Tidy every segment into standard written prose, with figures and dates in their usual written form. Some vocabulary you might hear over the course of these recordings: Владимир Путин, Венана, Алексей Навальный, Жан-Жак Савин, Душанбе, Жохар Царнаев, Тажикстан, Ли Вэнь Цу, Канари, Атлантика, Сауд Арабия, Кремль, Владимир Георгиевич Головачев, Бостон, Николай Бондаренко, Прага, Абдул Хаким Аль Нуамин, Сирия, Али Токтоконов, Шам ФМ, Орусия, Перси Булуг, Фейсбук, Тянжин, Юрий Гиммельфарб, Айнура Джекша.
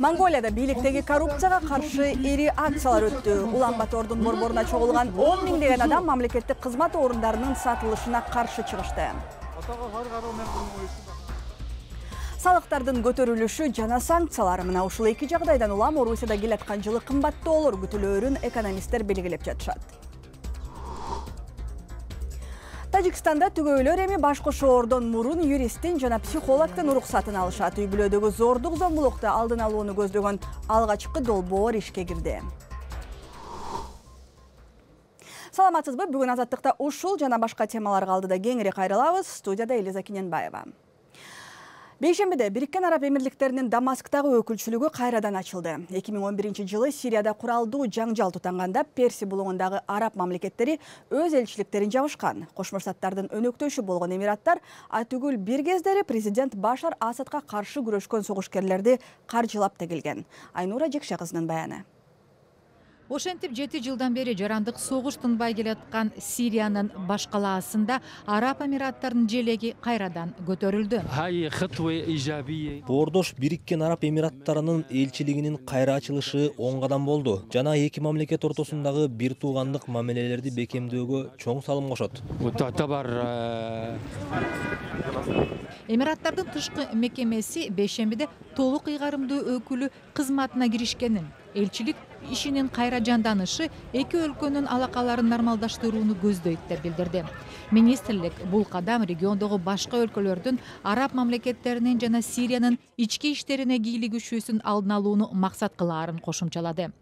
Монголияда бийликтеги коррупцияга каршы ири акциялар өттү. Улан Батордун борборуна чогулган 10 миңдеген адам мамлекеттик кызмат оорундарынын сатылышына каршы чыгышты. Салықтардың көтерілуші жана санкциялары мына ушул эки жагдайдан улам Орусияда келаткан жылы кымбатты олор күтүлөөрүн экономисттер белгилеп жатышат. Тажикстанда түгөйлөр эми башкошоордон мурун юристтин жана психологтун уруксатын алышат. Үй бүлөдөгү зордук зомбулукту алдын алууну көздөгөн алгачкы долбоор ишке кирди. Саламатсызбы? Бүгүн Азаттыкта ушул жана башка темалар калды да кеңири кайрылабыз. Студияда Эли Закиненбаева. Бейшембеде Брикен Араб Эмирликтеринин Дамасктагы өкүлчүлүгү кайрадан ачылды. 2011 жылы Сирияда куралдуу жаңжал тутанганда Перси Булугундагы араб мамлекеттери өз элчиликтерин жабышкан. Кошмо Штаттардын өнөктөшү болгон эмираттар атүгүл бир кездери президент Башар Асатка каршы күрөшкөн согушкерлерди каржылап тегилген. Айнура Джекша кызынын баяны. Ошентип 7 жылдан бери жарандык согуш тынбай келаткан Сириянын баш калаасында араб эмираттарынын желеги кайрадан көтөрүлдү. Бордош Бириккен Араб Эмираттарынын элчилигинин кайра ачылышы оң кадам болду. Жана эки мамлекет ортосундагы бир туугандык мамилелерди бекемдөөгө чоң салым кошот. Эмираттардын тышкы мекемеси бейшембиде толук ыйгарымдуу өкүлү кызматына киришкенин, элчилик ишинин кайра жанданышы эки өлкөнүн алакаларын нормалдаштырууну көздөйт деп билдирди. Министрлик бул кадам региондогу башка өлкөлөрдүн араб мамлекеттеринин жана Сириянын ички иштерине кийлигишүүсүн алдын алууну максат кылаарын кошумчалады.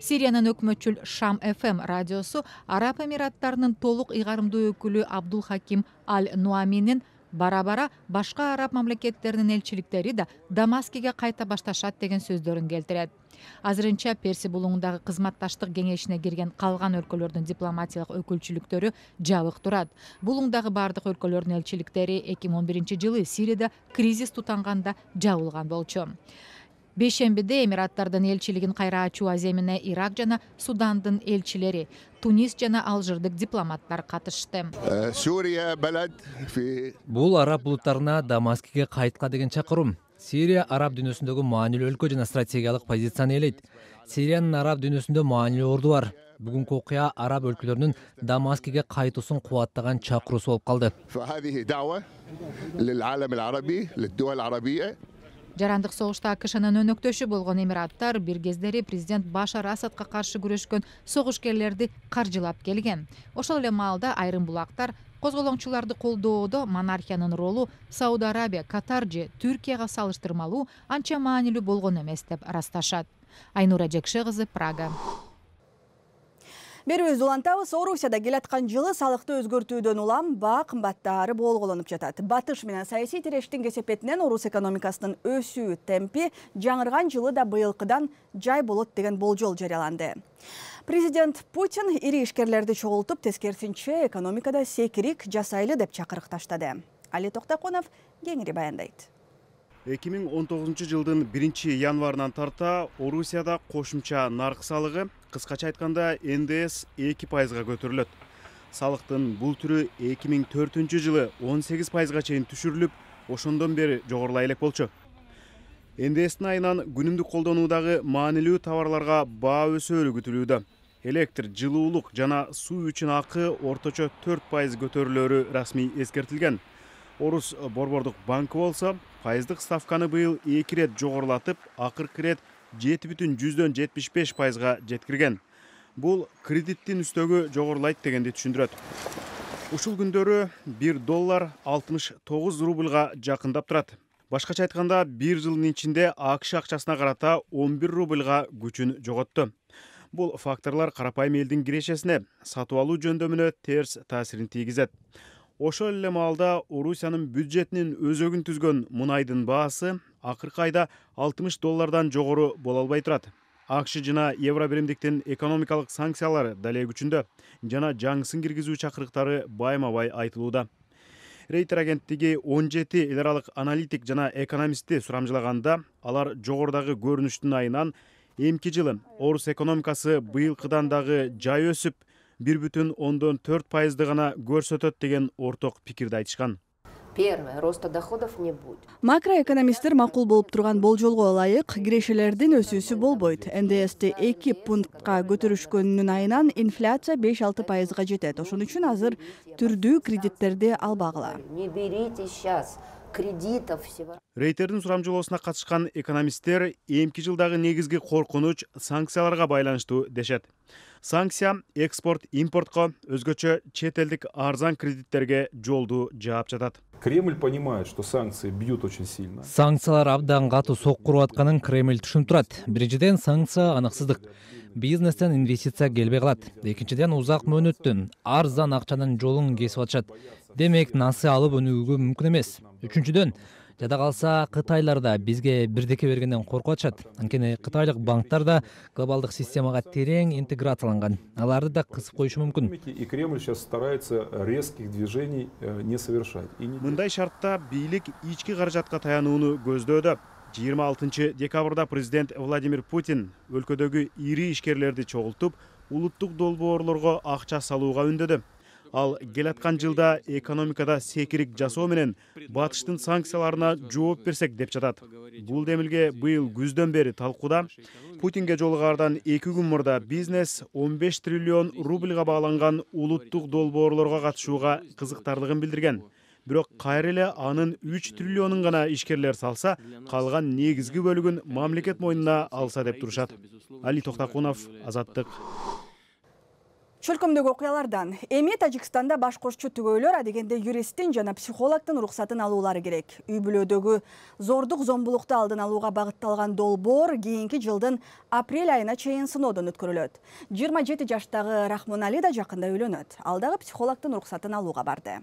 Сириянын өкмөтчүл Шам ФМ радиосу араб эмираттарынын толук ыйгарымдуу өкүлү Абдул Хаким Аль Нуаминин бара-бара башка араб мамлекеттеринин элчиликтери да Дамаскеге кайта башташат деген сөздөрүн келтирет. Азырынча Перси Булугундагы кызматташтык кеңешине кирген калган өлкөлөрдүн дипломатиялык өкүлчүлүктөрү жабык турат. Булугундагы бардык өлкөлөрдүн элчиликтери 2011 жылы Сирияда кризис тутанганда жабылган болчу. Бейшембиде эмираттардын элчилигин кайра ачуу аземине Ирак жана Судандын элчилери, Тунис жана Алжирдик дипломаттар катышты. Бул араб булуттарына Дамаскеге кайтка деген чакырым. Сирия араб дүйнөсүндөгү маанилүү өлкө жана стратегиялык позицияны ээлейт. Сириянын араб дүйнөсүндө маанилүү орду бар. Бүгүнкү окуя араб өлкөлөрүнүн Дамаскеге кайтуусун кубаттаган чакыруусу болуп калды. Жарандык согушта АКШнын өнөктөшү болгон эмираттар бир кездери президент Башар Асатка каршы күрөшкөн согушкерлерди каржылап келген. Ошол эле маалда айрым булактар козголоңчуларды колдоодо монархиянын ролу Сауд Арабия, Катар же Түркияга салыштырмалуу анча маанилүү болгон эмес деп расташат. Айнура Джекше кызы, Прага. Берүүз улантабыз. Орусияда келаткан жылы салыкты өзгөртүүдөн улам баа кымбаттары болгонуп жатат. Батыш менен саясий тирештин кесепетинен орус экономикасынын өсүү темпи жаңырган жылы да быйылкыдан жай болот деген болжол жарыяланды. Президент Путин ири ишкерлерди чогултуп, тескерсинче экономикада секирик жасайлы деп чакырык таштады. Али Токтоконов кеңири баяндайт. 2019 жылдын 1 январынан тарта Орусияда кошумча нарк салыгы, кыскача айтканда НДС 2%-га көтөрүлөт. Салыктын бул түрү 2004 жылы 18%-га чейин түшүрүлүп, ошондон бери жогорулай элек болчу. НДСтин айынан күнүмдүк колдонуудагы маанилүү товарларга баа өсөөрү күтүлүүдө. Электр, жылуулук жана суу үчүн акы орточо 4% көтөрүлөөрү расмий эскертилген. Орус борбордук банкы болсо пайыздык ставканы быйыл 2 рет жогорулатып, акыркы рет 7,75%-га жеткирген. Бул кредиттин үстөгү жогорулайт дегенди түшүндүрөт. Ушул күндөрү 1 доллар 69 рубльга жакындап турат. Башкача айтканда 1 жылдын ичинде АКШ акчасына карата 11 рубльга күчүн жоготту. Бул факторлор карапайым элдин кирешесине, сатып алуу жөндөмүнө терс таасирин тийгизет. Ошол эле маалда Орусиянын бюджетинин өзөгүн түзгөн мунайдын баасы акыркы айда 60 доллардан жогору боло албай турат. АКШ жана евро биримдиктин экономикалык санкциялары дале күчүндө жана жаңысын киргизүү чакырыктары байма-бай айтылууда. Рейтер агенттиги 17 эл аралык аналитик жана экономистти сурамжылаганда, алар жогорудагы көрүнүштүн айынан эмки жылы Орус экономикасы быйылкыдан дагы жай өсүп 1,4% гана көрсөтөт деген орток пикирди айтышкан. Первое, роста доходов не будет. Макроэкономистер макул болып тұрған болжолға лайық, кирешелердің өсісі болбойт. НДС-те 2 пунктқа көтерішкөнінің айынан инфляция 5-6%-ға жетеді. Ошон үшін азыр түрдүү кредиттерді албағыла. Не берите сейчас кредитов всего. Рейтердің сұрамжылысына қатышқан экономистер эмки жылдағы негізгі қорқыныч санкцияларға байланыштуу дешет. Санкция экспорт-импортқа, өзгөчө чет элдик арзан кредиттерге жолду жаап жатат. Кремль понимает, что санкции бьют очень сильно. Санкциялар абдан катуу соккуруп атканын Кремль түшүнүп турат. Биринчиден санкция аныксыздык. Бизнестен инвестиция келбей калат. Экинчиден узак мөөнөттөн арзан акчанын жолун кесип атышат. Демек насы алып өнүгүү мүмкүн эмес. Үчүнчүдөн жада калса Кытайлар да бизге бирдеке бергенден коркуп атышат. Анткени Кытайлык банктар да глобалдык системага терең интеграцияланган. Аларды да кысып коюшу мүмкүн. И Кремль сейчас старается резких движений не совершать. Мындай шартта бийлик ички каражатка таянууну көздөдө. 26 декабрда президент Владимир Путин өлкөдөгү ири ишкерлерди чогултуп, улуттук долбоорлорго акча салууга үндөдө. Ал келаткан жылда экономикада секирик жасоо менен батыштын санкцияларына жооп берсек деп жатат. Бул демилге быйыл күздөн бери талкууда. Путинге жолугаардан 2 күн мурда бизнес 15 триллион рубльга бааланган улуттук долбоорлорго катышууга кызыктарлыгын билдирген. Бирок кайра эле анын 3 триллионун гана ишкерлер салса, калган негизги бөлүгүн мамлекет мойнуна алса деп турушат. Али Токтокунов, Азаттык. Чөлкөмдөгү окуялардан эми Тажикстанда башкорчу түгөйлөр адегенде юристтин жана психологтун уруксатын алуулары керек. Үй бүлөдөгү зордук зомбулукту алдын алууга багытталган долбоор кийинки жылдын апрель айына чейин сыноодон өткөрүлөт. 27 жаштагы Рахмонали да жакында үйлөнөт. Алдагы психологтун уруксатын алууга барды.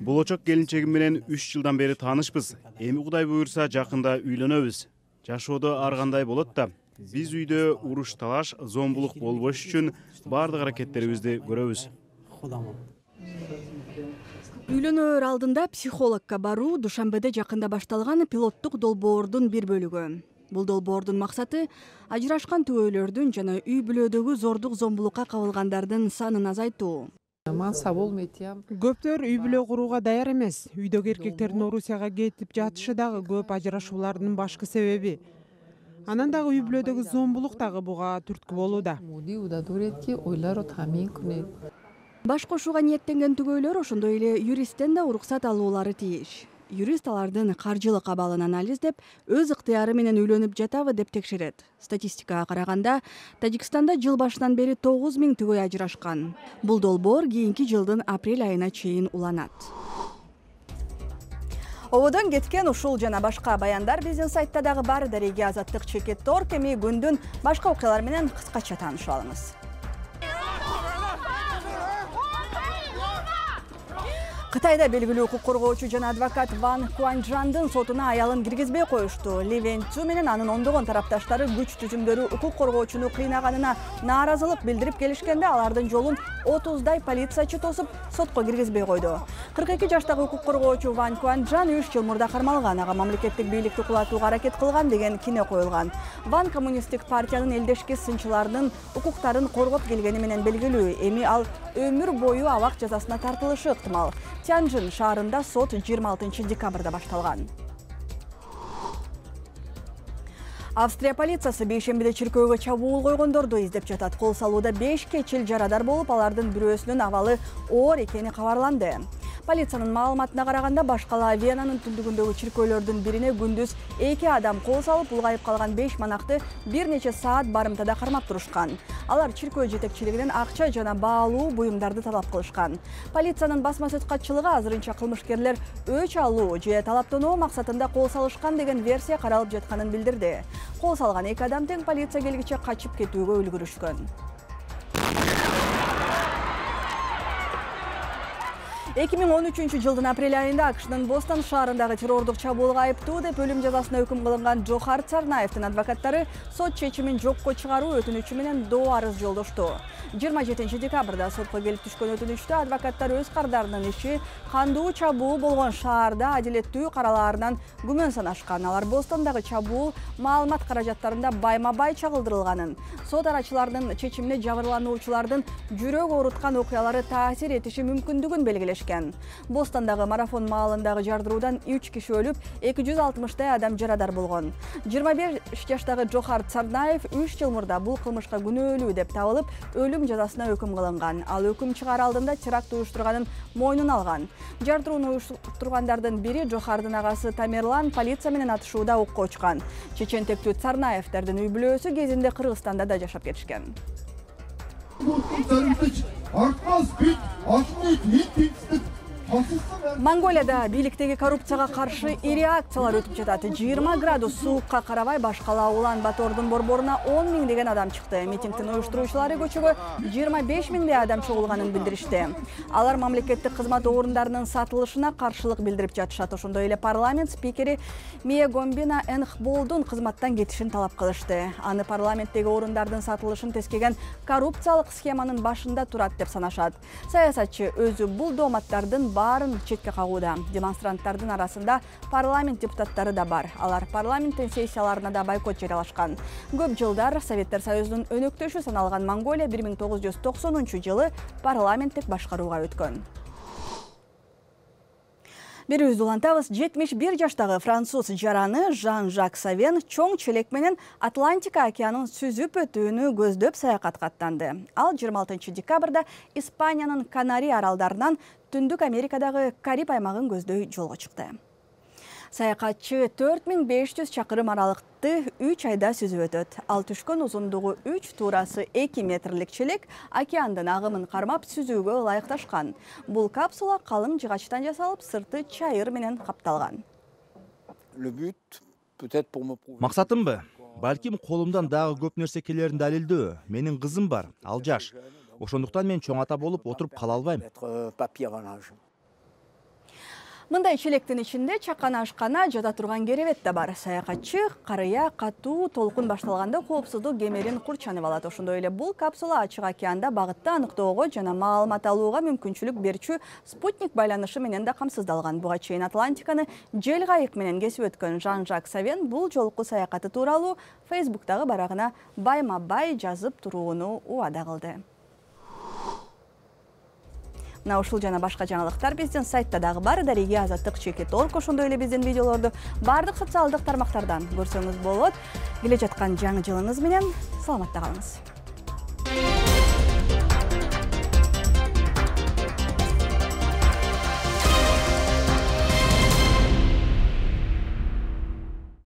Болочок келинчегим менен 3 жылдан бери таанышпыз. Эми Кудай буйрса жакында үйлөнөбүз. Жашоодо ар кандай болот да, биз үйдө уруш, талаш, зомбулук болбош үчүн баардык аракеттерибизди көрөбүз. Үйлөнөр алдында психологка баруу Душанбеде жакында башталган пилоттук долбоордун бир бөлүгү. Бул долбоордун максаты ажырашкан түгөйлөрдүн жана үй бүлөдөгү зордук зомбулукка кабылгандардын санын азайтуу. Көптөр үй бүлө курууга даяр эмес. Үйдөгү эркектердин Орусияга кетип жатышы дагы көп ажырашуулардын башкы себеби. Анан дагы үй бүлөдөгү зомбулук дагы буга түрткү болууда. Башкошууга ниеттенген түгөйлөр ошондой эле юристтен да уруксат алуулары тийиш. Юрист алардын каржылык абалын анализдеп, өз ыктыяры менен үйлөнүп жатабы деп текшерет. Статистикага караганда, Тажикстанда жыл башынан бери 9000 түгөй ажырашкан. Бул долбоор кийинки жылдын апрель айына чейин уланат. Оводон кеткен ушул жана башка баяндар биздин сайтта дагы бар. Дареги Азаттык чекит.org эми күндүн башка окуялары менен кыскача таанышып алыңыз. Кытайда белгилүү укук коргоочу жана адвокат Ван Хуан Жандын сотуна аялын киргизбей коюшту. Ли Вэнь Цу менен анын ондогон тарапташтары күч түзүмдөрү укук коргоочуну кыйнаганына нааразылык билдирип келишкенде алардын жолун 30-дай полициячы тосуп, сотко киргизбей койду. 42 жаштагы укук коргоочу Ван Хуан Жан 3 жыл мурда кармалган, ага мамлекеттик бийликти кулатууга аракет кылган деген кине коюлган. Ван коммунисттик партиянын элдешке сынчыларынын укуктарын коргоп келгени менен белгилүү, эми ал өмүр бою абак жазасына тартылышы ыктымал. Тянжин шаарында сот 26 декабрда башталган. Австрия полициясы бейшембиде чиркөөгө чабуул койгондорду издеп жатат. Кол салууда 5 кечил жарадар болуп, алардын бирөөсүнүн абалы оор экени кабарланды. Полициянын маалыматына караганда, башкала Венанын түндүгүндөгү чиркөөлөрдүн бирине күндүз 2 адам кол салып, улгайып калган 5 манакты бир нече саат барымтада кармап турушкан. Алар чиркөө жетекчилигинен акча жана баалуу буюмдарды талап кылышкан. Полициянын басма сөз катчылыгы азырынча кылмышкерлер өч алуу же талаптануу максатында кол салышкан деген версия каралып жатканын билдирди. Кол салган 2 адам тең полиция келгиче качып кетүүгө үлгүрүшкөн. 2013 жылдың апрель айында Акшнын Бостон шаарындагы террордук чабуулга айыптуу деп өлүм жазасына өкүм кылынган Жохар Царнаевдин адвокаттары сот чечимин жокко чыгаруу өтүнүчү менен доо арыз жолдошту. 27 декабрда сотко келип түшкөн өтүнүчтө адвокаттар өз кардарынын иши кандуу чабуул болгон шаарда адилеттүү каралаарынан күмөн санашкан. Алар Бостондагы чабуул маалымат каражаттарында байма-бай чагылдырылганын, сот арачыларынын чечимине жабырлануучулардын жүрөк ооруткан окуялары таасир этиши мүмкүндүгүн белгилешкен. Бостондагы марафон маалындагы жардыруудан 3 киши өлүп, 260-тай адам жарадар болгон. 25 жаштагы Жохар Царнаев 3 жыл мурда бул кылмышка күнөөлүү деп табылып, өлүм жазасына өкүм кылынган. Ал өкүм чыгар алдында теракт уюштурганын мойнуна алган. Жардырууну уюштургандардын бири Жохардын агасы Тамерлан полиция менен атышууда окко учкан. Чечен тектүү Царнаевдердин үй бүлөсү кезинде Кыргызстанда да жашап кетишкен. Монголияда бийликтеги коррупцияга каршы ири акциялар өтүп жатат. 20 градус суукка карабай баш калаа Улан Батордун борборуна 10 миң деген адам чыкты. Митингдин уюштуруучулары көчөгө 25 миңдей адам чогулганын билдиришти. Алар мамлекеттик кызмат орундарынын сатылышына каршылык билдирип жатышат. Ошондой эле парламент спикери Мегомбина Энхболдун кызматтан кетишин талап кылышты. Аны парламенттеги орундардын сатылышын тескеген коррупциялык схеманын башында турат деп санашат. Саясатчы өзү бул дооматтардын барын четке кагууда. Демонстранттардын арасында парламент депутаттары да бар. Алар парламенттин сессияларына да бойкот жариялашкан. Көп жылдар Советтер Союзунун өнөктөшү саналган Монголия 1990 жылы парламенттик башкарууга өткөн. Берүүздү улантабыз. 71 жаштагы француз жараны Жан-Жак Савин чоң челек менен Атлантика океанын сүзүп өтүүнү көздөп саякатка аттанды. Ал 26 декабрда Испаниянын Канари аралдарынан Түндүк Америкадагы Карип аймагын көздөй жолго чыкты. Саякатчы 4500 чакырым аралыкты 3 айда сүзүп өтөт. Ал түшкөн узундугу 3 туурасы 2 метрлик челек океандын агымын кармап сүзүүгө ылайыкташкан. Бул капсула калың жыгачтан жасалып, сырты чайыр менен капталган. Максатымбы? Балким колумдан дагы көп нерселерин далилдөө. Менин кызым бар, ал жаш. Ошондуктан мен чоң ата болуп отуруп кала албайм. Мындай челектин ичинде чакана ашкана жада турган керебет да бар. Саякатчы карыя катуу толкун башталганда коопсуздук кемерин курчанып алат. Ошондой эле бул капсула ачык океанда багытты аныктоого жана маалымат алууга мүмкүнчүлүк берчү спутник байланышы менен да камсыздалган. Буга чейин Атлантиканы жел кайык менен кесип өткөн Жан-Жак Савин бул жолку саякаты тууралуу Фейсбуктагы барагына байма-бай жазып турууну убада кылды. На ушул жана башка жаңалыктар биздин сайтта дагы бар. Дареги Азаттык чекит.org ошондой эле биздин видеолорду бардык социалдык тармактардан көрсөңүз болот. Келе жаткан жаңы жылыңыз менен саламатта калыңыз.